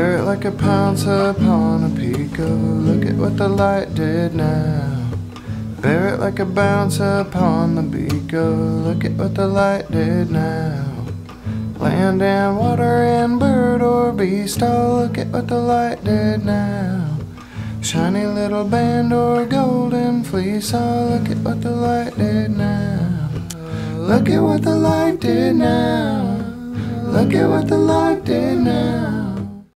hurt like a pounce upon a pico. Look at what the light did now. Bear it like a bounce upon the pico. Look at what the light did now. Land and water and bird or beast, oh, look at what the light did now. Shiny little band or golden fleece, oh, look at what the light did now. Look at what the light did now. Look at what the light did now.